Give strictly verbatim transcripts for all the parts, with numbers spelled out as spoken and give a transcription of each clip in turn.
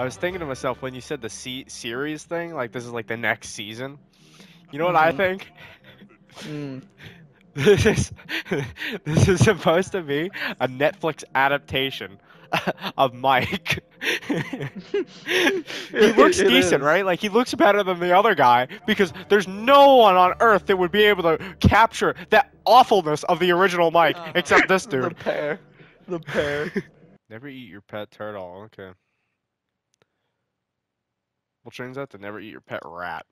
I was thinking to myself when you said the C series thing, like this is like the next season. You know what mm. I think? Mm. This is this is supposed to be a Netflix adaptation of Mike. He looks it decent, is. right? Like he looks better than the other guy because there's no one on earth that would be able to capture that awfulness of the original Mike uh, except this dude. The pair. The pair. Never eat your pet turtle. Okay. Well, turns out to never eat your pet rat.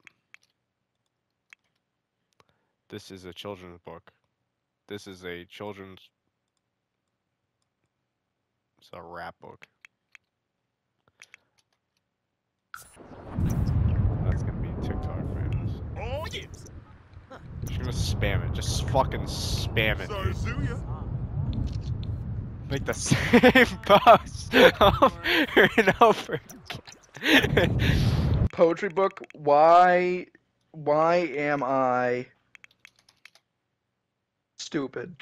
This is a children's book. This is a children's... It's a rap book. That's gonna be TikTok famous. Oh, yeah. She's gonna spam it. Just fucking spam it. Dude. Make the same post over and over again. Poetry book. Why... Why am I... stupid.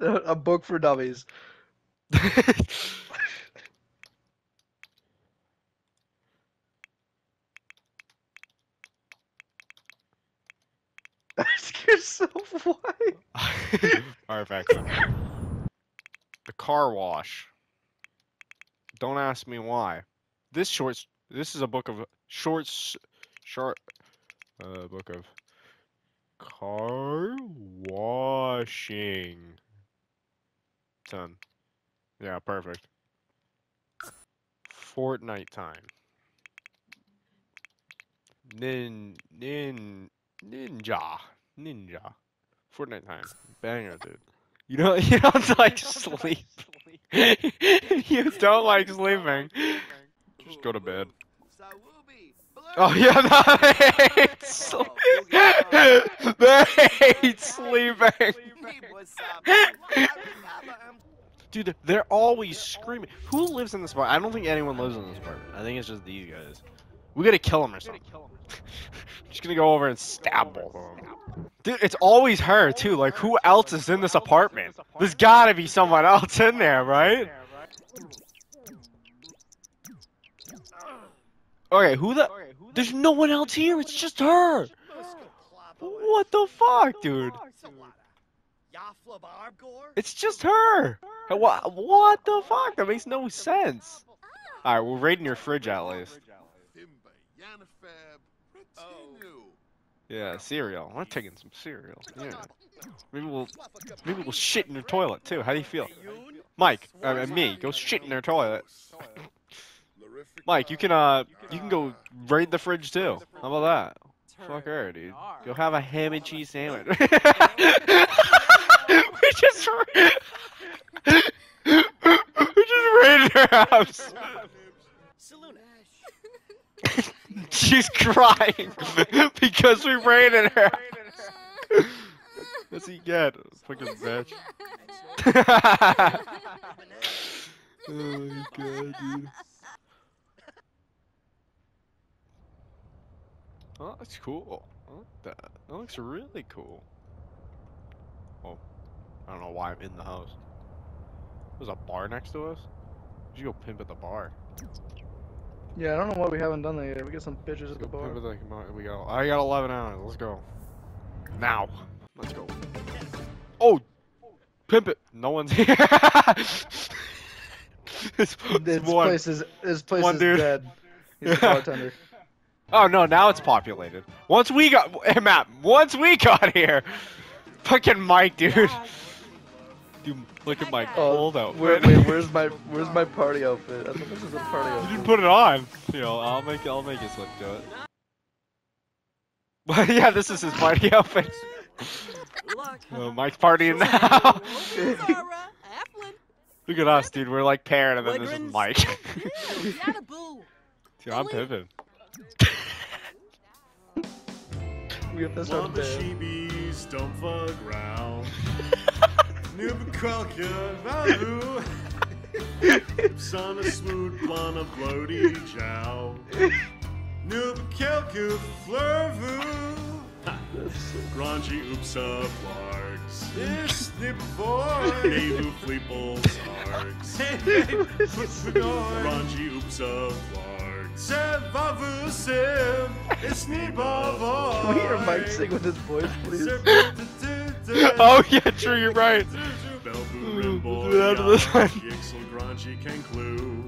A book for dummies. Ask yourself why. Perfect. The car wash. Don't ask me why. This short. This is a book of shorts. Short. Uh, book of. Car washing. Done. Yeah, perfect. Fortnite time. Nin nin ninja ninja. Fortnite time. Banger, dude. You don't you don't like sleep. You don't like sleeping. Just go to bed. Oh yeah, no, they hate sleep. They hate sleeping. Dude, they're always screaming. Who lives in this apartment? I don't think anyone lives in this apartment. I think it's just these guys. We gotta kill them or something. Just gonna go over and stab both of them. Dude, it's always her too. Like, who else is in this apartment? There's gotta be someone else in there, right? Okay, who the? There's no one else here, it's just her! What the fuck, dude? It's just her! What, what the fuck? That makes no sense. Alright, we're raiding your fridge at least. Yeah, cereal. We're taking some cereal. Yeah. Maybe we'll, maybe we'll shit in your toilet too. How do you feel? Mike, uh, me, go shit in their toilet. Mike, you can uh, you can go raid the fridge too. How about that? Fuck her, dude. Go have a ham and cheese sandwich. we just we just raided her house. She's crying because we raided her. What's he get? Fucking bitch. Oh my god, dude. Oh, that's cool. I like that. That looks really cool. Oh, I don't know why I'm in the house. There's a bar next to us? We should go pimp at the bar. Yeah, I don't know why we haven't done that yet. We got some bitches Let's at the bar. Pimp at the, we go. I got eleven hours. Let's go. Now. Let's go. Oh! Pimp it! No one's here! this, this place is, this place one is dude. dead. He's a bartender. Oh no, now it's populated. Once we got- Hey Matt, once we got here! Fucking Mike, dude! Dude, look at my cold outfit. Wait, wait, where's my- where's my party outfit? I think this is a party outfit. You didn't put it on! You know, I'll make- I'll make his look to it. But yeah, this is his party outfit. Oh, Mike's partying now! Look at us, dude, we're like paired and then this is Mike. Dude, I'm pimping. We have this one. Sheebies don't fuck around. Newman Kralka Value. Son of Smoot Blana Bloody Chow. Newman Kelku Flurvu. Grungy oopsa flarks. It's the boy. Hey, boo fleeple sarks. Grungy oopsa flarks. Sevavu sim. It's Nibavoi. Can we hear Mike sing with his voice, please? Oh, yeah, true, you're right. Belbu rimble. Yixel grungy can glue.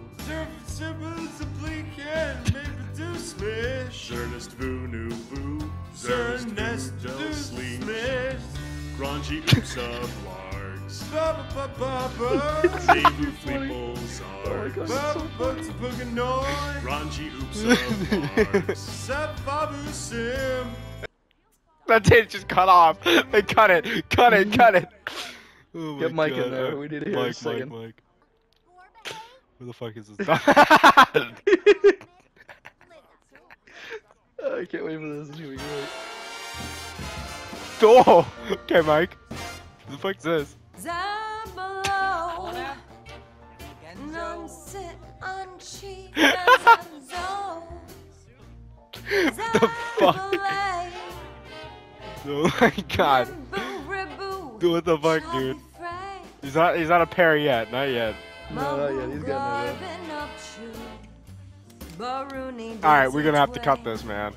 Simmons a bleak and maybe do smish. Zernest voo new voo. Zernest do smish. Grungy oops of largs. Baba ba ba ba. Zavu fleeples are. Baba books booganoi. Grungy oops of largs. Sababu sim. That's it, just cut off. They cut it. Cut it, cut it. Oh Get Mike God. in there. We need to hear Mike, a Mike, Mike. Where the fuck is this? I can't wait for this. It's gonna be great. Oh! Okay, Mike. Who the fuck's this? The fuck? Oh my god. Dude, what the fuck, dude? He's not, he's not a pair yet. Not yet. No, not yet. He's getting there. Alright, we're gonna have to cut this, man.